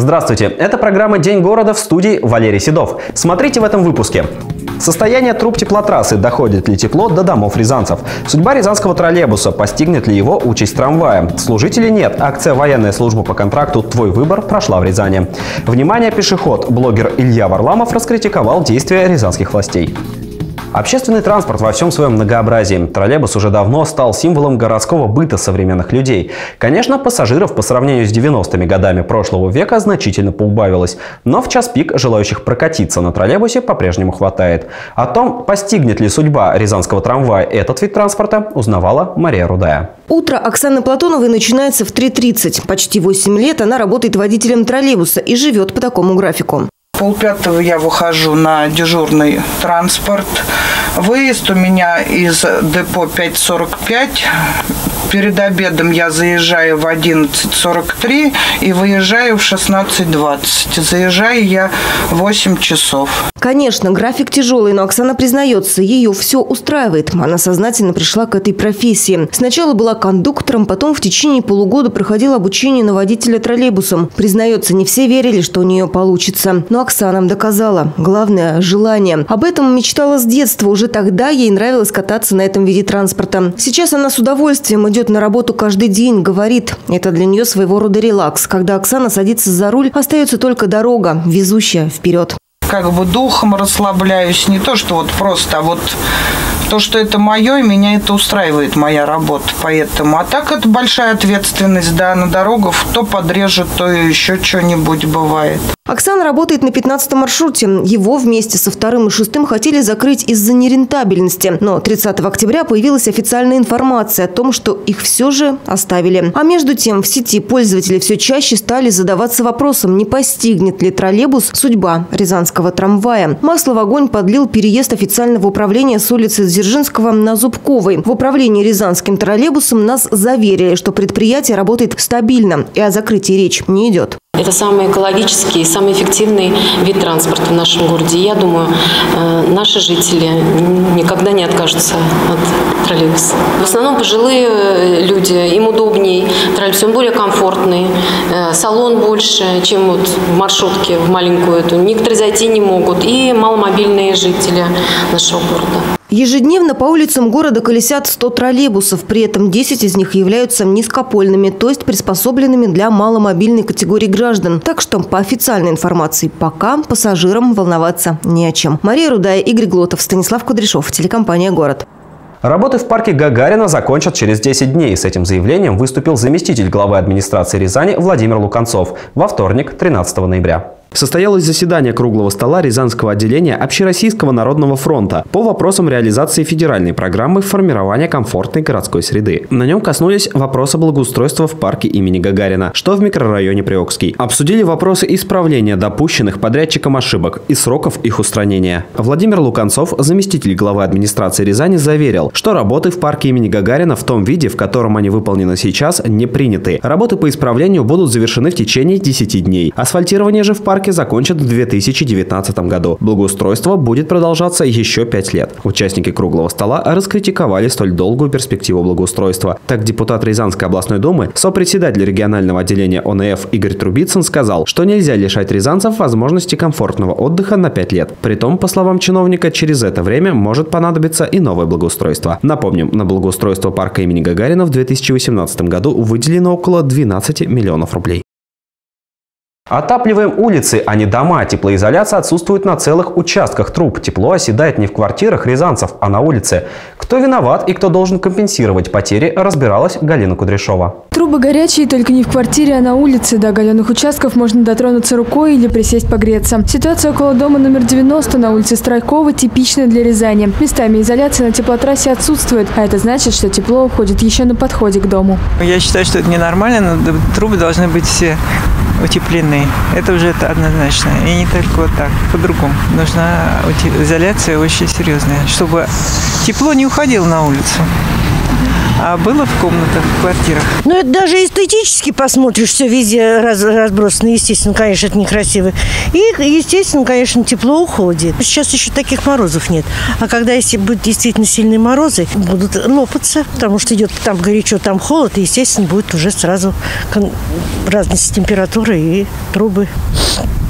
Здравствуйте, это программа «День города», в студии Валерий Седов. Смотрите в этом выпуске. Состояние труб теплотрассы, доходит ли тепло до домов рязанцев. Судьба рязанского троллейбуса, постигнет ли его участь трамвая. Служителей нет, акция «Военная служба по контракту. Твой выбор» прошла в Рязани. Внимание, пешеход, блогер Илья Варламов раскритиковал действия рязанских властей. Общественный транспорт во всем своем многообразии. Троллейбус уже давно стал символом городского быта современных людей. Конечно, пассажиров по сравнению с 90-ми годами прошлого века значительно поубавилось. Но в час пик желающих прокатиться на троллейбусе по-прежнему хватает. О том, постигнет ли судьба рязанского трамвая этот вид транспорта, узнавала Мария Рудая. Утро Оксаны Платоновой начинается в 3:30. Почти 8 лет она работает водителем троллейбуса и живет по такому графику. Полпятого я выхожу на дежурный транспорт. Выезд у меня из депо 5:45. Перед обедом я заезжаю в 11:43 и выезжаю в 16:20. Заезжаю я 8 часов. Конечно, график тяжелый, но Оксана признается, ее все устраивает. Она сознательно пришла к этой профессии. Сначала была кондуктором, потом в течение полугода проходила обучение на водителя троллейбусом. Признается, не все верили, что у нее получится. Но Оксана доказала. Главное – желание. Об этом мечтала с детства. Уже тогда ей нравилось кататься на этом виде транспорта. Сейчас она с удовольствием идет на работу каждый день, говорит. Это для нее своего рода релакс. Когда Оксана садится за руль, остается только дорога, везущая вперед. Как бы духом расслабляюсь. Не то, что вот просто, а вот то, что это мое, и меня это устраивает, моя работа. Поэтому. А так это большая ответственность, да, на дорогах. То подрежет, то еще что-нибудь бывает. Оксана работает на 15-м маршруте. Его вместе со 2-м и 6-м хотели закрыть из-за нерентабельности. Но 30 октября появилась официальная информация о том, что их все же оставили. А между тем в сети пользователи все чаще стали задаваться вопросом, не постигнет ли троллейбус судьба рязанского трамвая. Масло в огонь подлил переезд официального управления с улицы Дзержинского на Зубковой. В управлении рязанским троллейбусом нас заверили, что предприятие работает стабильно и о закрытии речь не идет. Это самый экологический, самый эффективный вид транспорта в нашем городе. Я думаю, наши жители никогда не откажутся от троллейбуса. В основном пожилые люди, им удобнее, троллейбус он более комфортный, салон больше, чем вот в маршрутке, в маленькую эту. Некоторые зайти не могут, и маломобильные жители нашего города. Ежедневно по улицам города колесят 100 троллейбусов. При этом 10 из них являются низкопольными, то есть приспособленными для маломобильной категории граждан. Так что, по официальной информации, пока пассажирам волноваться не о чем. Мария Рудая, Игорь Глотов, Станислав Кудряшов, телекомпания «Город». Работы в парке Гагарина закончат через 10 дней. С этим заявлением выступил заместитель главы администрации Рязани Владимир Луканцов во вторник, 13 ноября. Состоялось заседание круглого стола Рязанского отделения Общероссийского народного фронта по вопросам реализации федеральной программы формирования комфортной городской среды. На нем коснулись вопроса благоустройства в парке имени Гагарина, что в микрорайоне Приокский. Обсудили вопросы исправления допущенных подрядчиком ошибок и сроков их устранения. Владимир Луканцов, заместитель главы администрации Рязани, заверил, что работы в парке имени Гагарина в том виде, в котором они выполнены сейчас, не приняты. Работы по исправлению будут завершены в течение 10 дней. Асфальтирование же в парке закончат в 2019 году. Благоустройство будет продолжаться еще 5 лет. Участники круглого стола раскритиковали столь долгую перспективу благоустройства. Так, депутат Рязанской областной думы, сопредседатель регионального отделения ОНФ Игорь Трубицын сказал, что нельзя лишать рязанцев возможности комфортного отдыха на 5 лет. Притом, по словам чиновника, через это время может понадобиться и новое благоустройство. Напомним, на благоустройство парка имени Гагарина в 2018 году выделено около 12 миллионов рублей. Отапливаем улицы, а не дома. Теплоизоляция отсутствует на целых участках труб. Тепло оседает не в квартирах рязанцев, а на улице. Кто виноват и кто должен компенсировать потери, разбиралась Галина Кудряшова. Трубы горячие только не в квартире, а на улице. До оголенных участков можно дотронуться рукой или присесть погреться. Ситуация около дома номер 90 на улице Страйкова типична для Рязани. Местами изоляция на теплотрассе отсутствует, а это значит, что тепло уходит еще на подходе к дому. Я считаю, что это ненормально, но трубы должны быть все утеплены. Это уже однозначно. И не только вот так, по-другому. Нужна изоляция очень серьезная, чтобы тепло не уходило на улицу. было в комнатах, в квартирах. Ну, это даже эстетически посмотришь, все везде разбросано. Естественно, конечно, это некрасиво. И, естественно, конечно, тепло уходит. Сейчас еще таких морозов нет. А когда если будут действительно сильные морозы, будут лопаться, потому что идет там горячо, там холод, и, естественно, будет уже сразу разность температуры и трубы.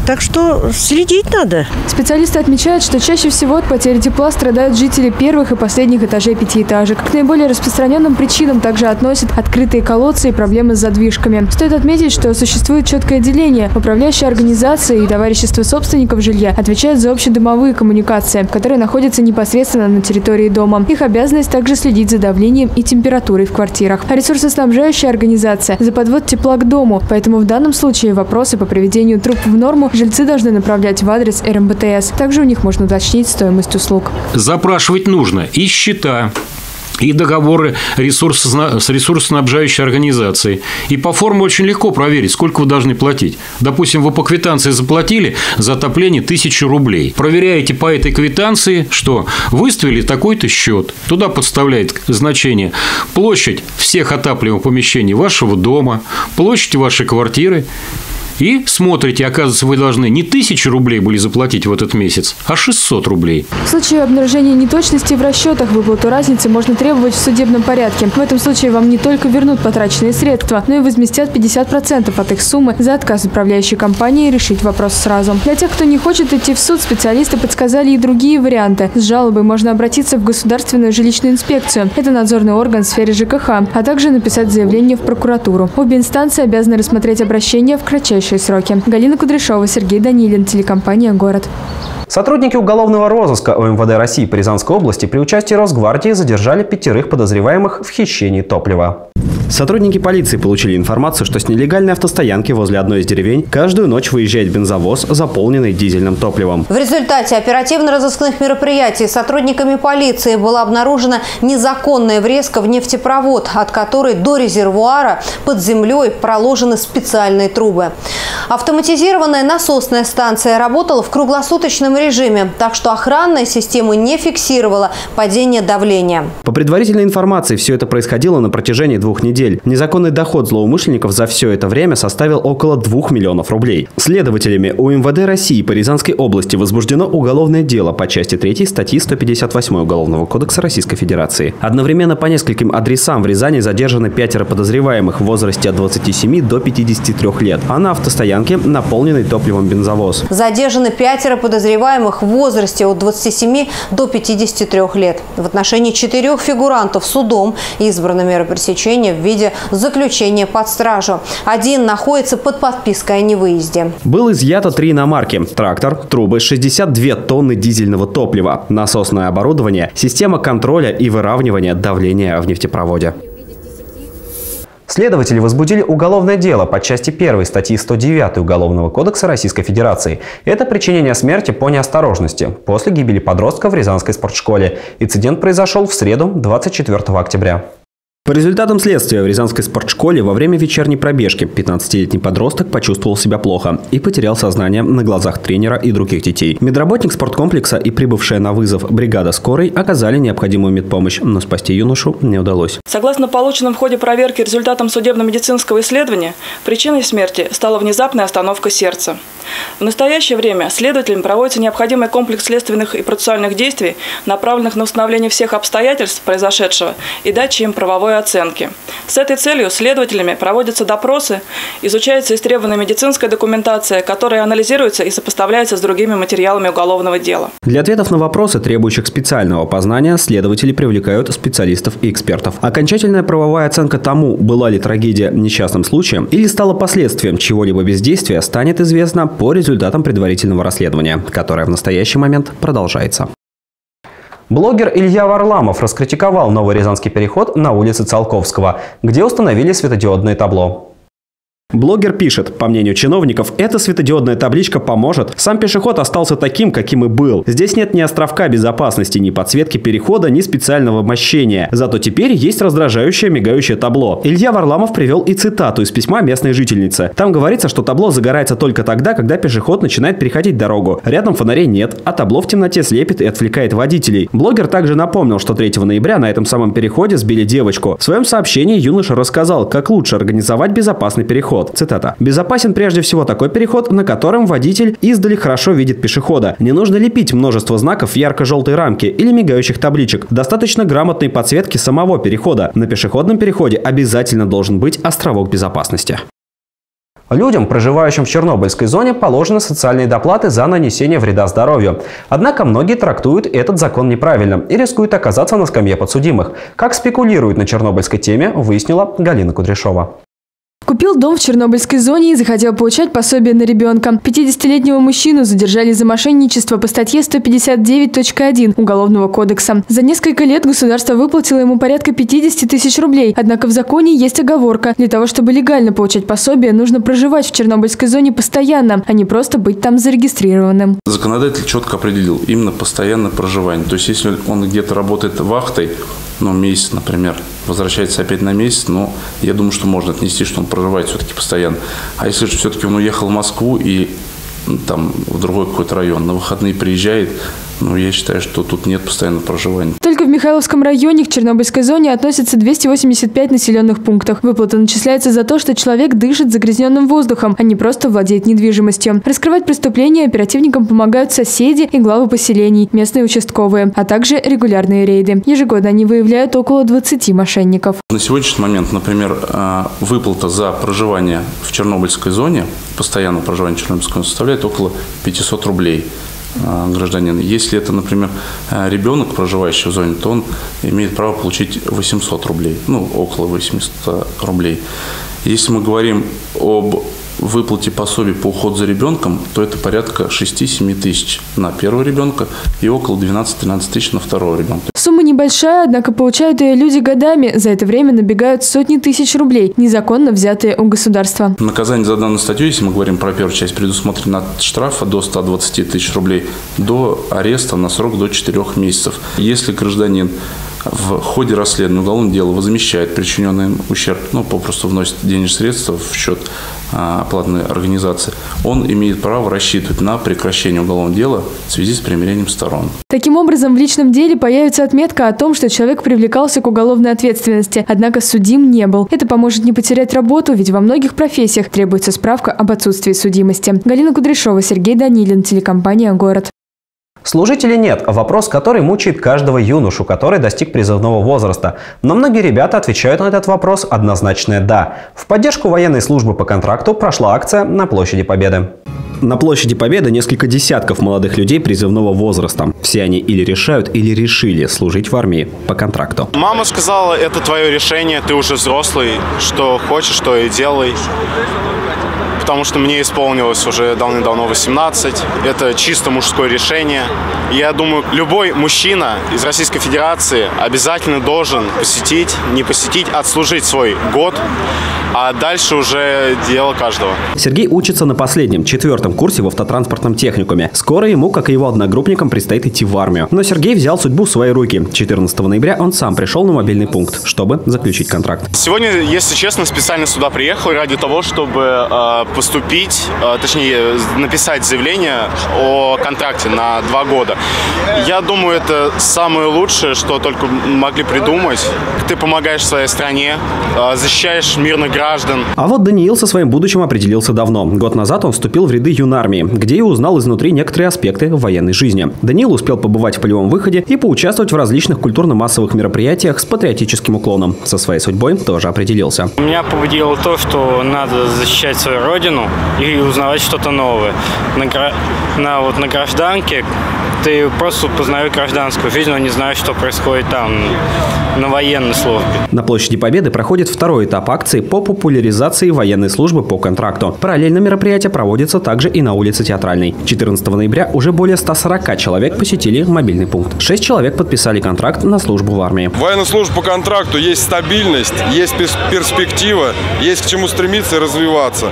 Так что следить надо. Специалисты отмечают, что чаще всего от потери тепла страдают жители первых и последних этажей пятиэтажек. К наиболее распространенным причинам также относят открытые колодцы и проблемы с задвижками. Стоит отметить, что существует четкое деление. Управляющие организации и товарищества собственников жилья отвечают за общедомовые коммуникации, которые находятся непосредственно на территории дома. Их обязанность также следить за давлением и температурой в квартирах. А ресурсоснабжающая организация за подвод тепла к дому, поэтому в данном случае вопросы по приведению труб в норму жильцы должны направлять в адрес РМБТС. Также у них можно уточнить стоимость услуг. Запрашивать нужно и счета, и договоры с ресурсоснабжающей организацией. И по форме очень легко проверить, сколько вы должны платить. Допустим, вы по квитанции заплатили за отопление 1000 рублей. Проверяете по этой квитанции, что выставили такой-то счет. Туда подставляет значение площадь всех отапливаемых помещений вашего дома, площадь вашей квартиры. И смотрите, оказывается, вы должны не 1000 рублей были заплатить в этот месяц, а 600 рублей. В случае обнаружения неточности в расчетах выплату разницы можно требовать в судебном порядке. В этом случае вам не только вернут потраченные средства, но и возместят 50% от их суммы за отказ управляющей компании решить вопрос сразу. Для тех, кто не хочет идти в суд, специалисты подсказали и другие варианты. С жалобой можно обратиться в Государственную жилищную инспекцию. Это надзорный орган в сфере ЖКХ, а также написать заявление в прокуратуру. Обе инстанции обязаны рассмотреть обращение в кратчайшие сроки. Галина Кудряшова, Сергей Данилин, телекомпания «Город». Сотрудники уголовного розыска ОМВД России по Рязанской области при участии Росгвардии задержали 5 подозреваемых в хищении топлива. Сотрудники полиции получили информацию, что с нелегальной автостоянки возле одной из деревень каждую ночь выезжает бензовоз, заполненный дизельным топливом. В результате оперативно-розыскных мероприятий сотрудниками полиции была обнаружена незаконная врезка в нефтепровод, от которой до резервуара под землей проложены специальные трубы. Автоматизированная насосная станция работала в круглосуточном режиме, так что охранная система не фиксировала падение давления. По предварительной информации, все это происходило на протяжении 2 недель. Незаконный доход злоумышленников за все это время составил около 2 миллионов рублей. Следователями УМВД России по Рязанской области возбуждено уголовное дело по части 3 статьи 158 Уголовного кодекса Российской Федерации. Одновременно по нескольким адресам в Рязани задержаны 5 подозреваемых в возрасте от 27 до 53 лет, а на автостоянке наполненный топливом бензовоз. Задержаны 5 подозреваемых в возрасте от 27 до 53 лет. В отношении 4 фигурантов судом избрана мера пресечения в виде заключения под стражу. Один находится под подпиской о невыезде. Было изъято 3 иномарки, трактор, трубы, 62 тонны дизельного топлива, насосное оборудование, система контроля и выравнивания давления в нефтепроводе. Следователи возбудили уголовное дело по части 1 статьи 109 Уголовного кодекса Российской Федерации. Это причинение смерти по неосторожности после гибели подростка в Рязанской спортшколе. Инцидент произошел в среду, 24 октября. По результатам следствия в Рязанской спортшколе во время вечерней пробежки 15-летний подросток почувствовал себя плохо и потерял сознание на глазах тренера и других детей. Медработник спорткомплекса и прибывшая на вызов бригада скорой оказали необходимую медпомощь, но спасти юношу не удалось. Согласно полученным в ходе проверки результатам судебно-медицинского исследования, причиной смерти стала внезапная остановка сердца. В настоящее время следователям проводится необходимый комплекс следственных и процессуальных действий, направленных на установление всех обстоятельств произошедшего и дачи им правовое оценки. С этой целью следователями проводятся допросы, изучается истребованная медицинская документация, которая анализируется и сопоставляется с другими материалами уголовного дела. Для ответов на вопросы, требующих специального познания, следователи привлекают специалистов и экспертов. Окончательная правовая оценка тому, была ли трагедия несчастным случаем или стала последствием чего-либо бездействия, станет известна по результатам предварительного расследования, которое в настоящий момент продолжается. Блогер Илья Варламов раскритиковал новый Рязанский переход на улице Циолковского, где установили светодиодное табло. Блогер пишет, по мнению чиновников, эта светодиодная табличка поможет. Сам пешеход остался таким, каким и был. Здесь нет ни островка безопасности, ни подсветки перехода, ни специального мощения. Зато теперь есть раздражающее мигающее табло. Илья Варламов привел и цитату из письма местной жительницы. Там говорится, что табло загорается только тогда, когда пешеход начинает переходить дорогу. Рядом фонарей нет, а табло в темноте слепит и отвлекает водителей. Блогер также напомнил, что 3 ноября на этом самом переходе сбили девочку. В своем сообщении юноша рассказал, как лучше организовать безопасный переход. Цитата. «Безопасен прежде всего такой переход, на котором водитель издали хорошо видит пешехода. Не нужно лепить множество знаков в ярко-желтой рамке или мигающих табличек. Достаточно грамотной подсветки самого перехода. На пешеходном переходе обязательно должен быть островок безопасности». Людям, проживающим в Чернобыльской зоне, положены социальные доплаты за нанесение вреда здоровью. Однако многие трактуют этот закон неправильно и рискуют оказаться на скамье подсудимых. Как спекулируют на чернобыльской теме, выяснила Галина Кудряшова. Купил дом в Чернобыльской зоне и захотел получать пособие на ребенка. 50-летнего мужчину задержали за мошенничество по статье 159.1 Уголовного кодекса. За несколько лет государство выплатило ему порядка 50 000 рублей. Однако в законе есть оговорка. Для того, чтобы легально получать пособие, нужно проживать в Чернобыльской зоне постоянно, а не просто быть там зарегистрированным. Законодатель четко определил именно постоянное проживание. То есть, если он где-то работает вахтой, ну, месяц, например, возвращается опять на месяц, но я думаю, что можно отнести, что он проживает все-таки постоянно. А если же все-таки он уехал в Москву и там в другой какой-то район, на выходные приезжает, ну, я считаю, что тут нет постоянного проживания. Только в Михайловском районе к Чернобыльской зоне относятся 285 населенных пунктов. Выплата начисляется за то, что человек дышит загрязненным воздухом, а не просто владеет недвижимостью. Раскрывать преступления оперативникам помогают соседи и главы поселений, местные участковые, а также регулярные рейды. Ежегодно они выявляют около 20 мошенников. На сегодняшний момент, например, выплата за проживание в Чернобыльской зоне, постоянное проживание в Чернобыльской зоне, составляет около 500 рублей. Гражданин. Если это, например, ребенок, проживающий в зоне, то он имеет право получить 800 рублей, ну, около 800 рублей. Если мы говорим об выплате пособий по уходу за ребенком, то это порядка 6-7 тысяч на первого ребенка и около 12-13 тысяч на второго ребенка. Сумма небольшая, однако получают ее люди годами. За это время набегают сотни тысяч рублей, незаконно взятые у государства. Наказание за данную статью, если мы говорим про первую часть, предусмотрено от штрафа до 120 тысяч рублей до ареста на срок до 4 месяцев. Если гражданин в ходе расследования уголовного дела возмещает причиненный им ущерб, ну, попросту вносит денежные средства в счет оплатной организации, он имеет право рассчитывать на прекращение уголовного дела в связи с примирением сторон. Таким образом, в личном деле появится отметка о том, что человек привлекался к уголовной ответственности, однако судим не был. Это поможет не потерять работу, ведь во многих профессиях требуется справка об отсутствии судимости. Галина Кудряшова, Сергей Данилин, телекомпания «Город». Служить или нет – вопрос, который мучает каждого юношу, который достиг призывного возраста. Но многие ребята отвечают на этот вопрос однозначное «да». В поддержку военной службы по контракту прошла акция на Площади Победы. На Площади Победы несколько десятков молодых людей призывного возраста. Все они или решают, или решили служить в армии по контракту. Мама сказала, это твое решение, ты уже взрослый, что хочешь, то и делай. Потому что мне исполнилось уже давным-давно 18. Это чисто мужское решение. Я думаю, любой мужчина из Российской Федерации обязательно должен посетить, не посетить, отслужить свой год. А дальше уже дело каждого. Сергей учится на последнем, 4-м курсе в автотранспортном техникуме. Скоро ему, как и его одногруппникам, предстоит идти в армию. Но Сергей взял судьбу в свои руки. 14 ноября он сам пришел на мобильный пункт, чтобы заключить контракт. Сегодня, если честно, специально сюда приехал ради того, чтобы поступить, точнее, написать заявление о контракте на 2 года. Я думаю, это самое лучшее, что только могли придумать. Ты помогаешь своей стране, защищаешь мирных граждан. А вот Даниил со своим будущим определился давно. Год назад он вступил в ряды юнармии, где и узнал изнутри некоторые аспекты военной жизни. Даниил успел побывать в полевом выходе и поучаствовать в различных культурно-массовых мероприятиях с патриотическим уклоном. Со своей судьбой тоже определился. Меня побудило то, что надо защищать свою родину и узнавать что-то новое. На гражданке ты просто познаешь гражданскую жизнь, но не знаешь, что происходит там на военной службе. На площади Победы проходит второй этап акции по популяризации военной службы по контракту. Параллельно мероприятие проводится также и на улице Театральной. 14 ноября уже более 140 человек посетили мобильный пункт. 6 человек подписали контракт на службу в армии. Военная служба по контракту — есть стабильность, есть перспектива, есть к чему стремиться и развиваться.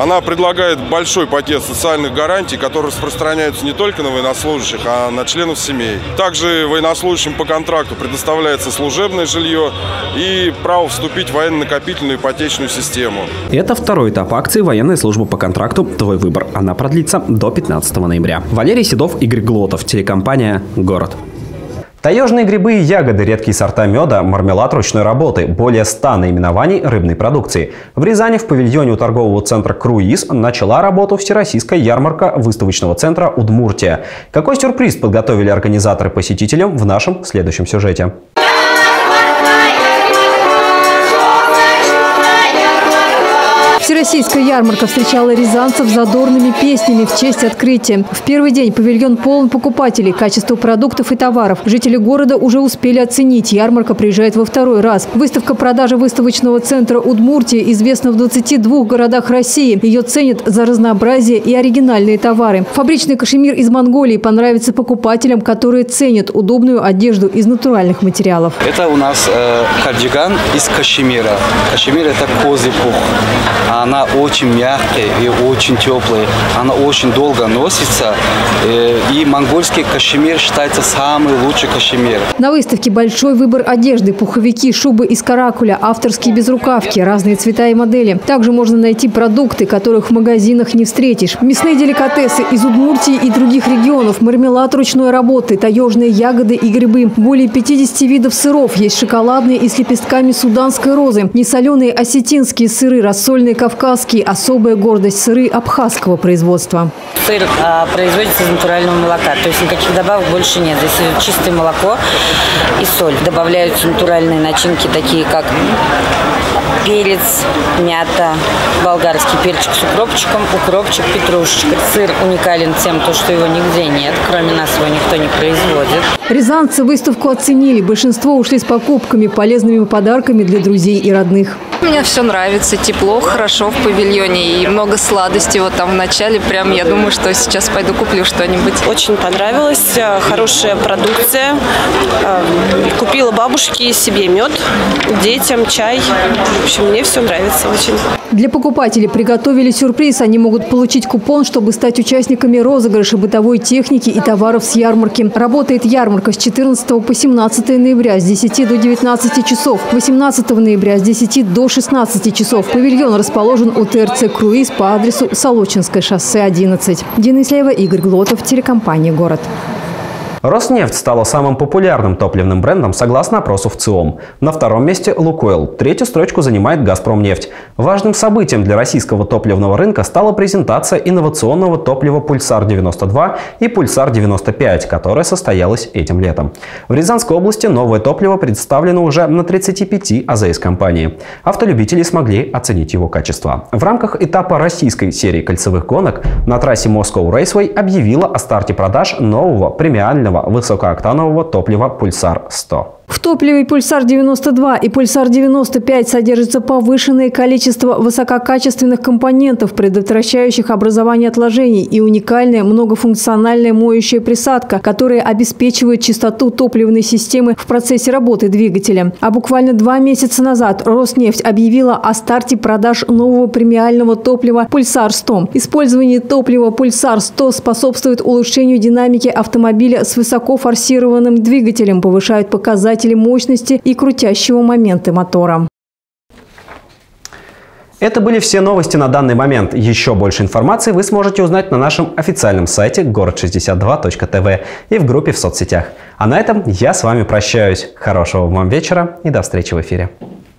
Она предлагает большой пакет социальных гарантий, которые распространяются не только на военнослужащих, а на членов семей. Также военнослужащим по контракту предоставляется служебное жилье и право вступить в военно-накопительную ипотечную систему. Это второй этап акции «Военная служба по контракту. Твой выбор». Она продлится до 15 ноября. Валерий Седов, Игорь Глотов, телекомпания «Город». Таежные грибы и ягоды, редкие сорта меда, мармелад ручной работы, более 100 наименований рыбной продукции. В Рязани в павильоне у торгового центра «Круиз» начала работу всероссийская ярмарка выставочного центра «Удмуртия». Какой сюрприз подготовили организаторы посетителям в нашем следующем сюжете? Всероссийская ярмарка встречала рязанцев задорными песнями в честь открытия. В первый день павильон полон покупателей. Качество продуктов и товаров жители города уже успели оценить. Ярмарка приезжает во второй раз. Выставка продажи выставочного центра «Удмуртия» известна в 22 городах России. Ее ценят за разнообразие и оригинальные товары. Фабричный кашемир из Монголии понравится покупателям, которые ценят удобную одежду из натуральных материалов. Это у нас кардиган из кашемира. Кашемир – это козий пух. Она очень мягкая и очень теплая. Она очень долго носится. И монгольский кашемир считается самый лучший кашемир. На выставке большой выбор одежды. Пуховики, шубы из каракуля, авторские безрукавки, разные цвета и модели. Также можно найти продукты, которых в магазинах не встретишь. Мясные деликатесы из Удмуртии и других регионов, мармелад ручной работы, таежные ягоды и грибы. Более 50 видов сыров. Есть шоколадные и с лепестками суданской розы, несоленые осетинские сыры, рассольные кавказские, особая гордость — сыры абхазского производства. Сыр производится из натурального молока, то есть никаких добавок больше нет. Здесь чистое молоко и соль. Добавляются натуральные начинки, такие как перец, мята, болгарский перчик с укропчиком, укропчик, петрушечка. Сыр уникален тем, что его нигде нет, кроме нас его никто не производит. Рязанцы выставку оценили. Большинство ушли с покупками, полезными подарками для друзей и родных. Мне все нравится, тепло, хорошо в павильоне и много сладостей. Вот там в начале прям я думаю, что сейчас пойду куплю что-нибудь. Очень понравилось, хорошая продукция. Купила бабушке, себе мед, детям чай. В общем, мне все нравится очень. Для покупателей приготовили сюрприз. Они могут получить купон, чтобы стать участниками розыгрыша бытовой техники и товаров с ярмарки. Работает ярмарка с 14 по 17 ноября с 10 до 19 часов. 18 ноября с 10 до 16 часов. Павильон расположен у ТРЦ «Круиз» по адресу Солочинское шоссе 11. Дина Ислева, Игорь Глотов, телекомпания «Город». Роснефть стала самым популярным топливным брендом согласно опросу в ЦИОМ. На втором месте «Лукойл». Третью строчку занимает «Газпромнефть». Важным событием для российского топливного рынка стала презентация инновационного топлива «Пульсар-92» и «Пульсар-95», которая состоялась этим летом. В Рязанской области новое топливо представлено уже на 35 АЗС-компаний. Автолюбители смогли оценить его качество. В рамках этапа российской серии кольцевых гонок на трассе Moscow Raceway объявила о старте продаж нового премиального высокооктанового топлива «Пульсар-100». В топливе «Пульсар-92» и «Пульсар-95» содержится повышенное количество высококачественных компонентов, предотвращающих образование отложений, и уникальная многофункциональная моющая присадка, которая обеспечивает чистоту топливной системы в процессе работы двигателя. А буквально 2 месяца назад Роснефть объявила о старте продаж нового премиального топлива «Пульсар-100». Использование топлива «Пульсар-100» способствует улучшению динамики автомобиля с высоко форсированным двигателем, повышает показатели мощности и крутящего момента мотора. Это были все новости на данный момент. Еще больше информации вы сможете узнать на нашем официальном сайте gorod62.tv и в группе в соцсетях. А на этом я с вами прощаюсь. Хорошего вам вечера и до встречи в эфире.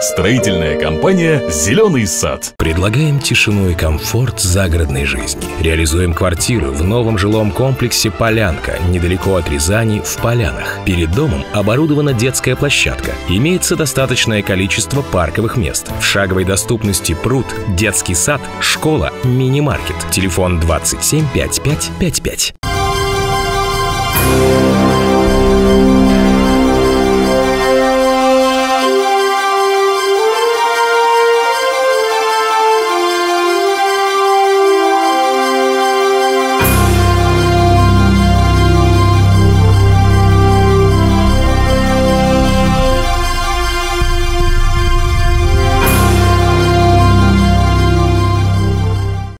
Строительная компания «Зеленый сад». Предлагаем тишину и комфорт загородной жизни. Реализуем квартиры в новом жилом комплексе «Полянка», недалеко от Рязани, в Полянах. Перед домом оборудована детская площадка. Имеется достаточное количество парковых мест. В шаговой доступности пруд, детский сад, школа, мини-маркет. Телефон 27 55 55.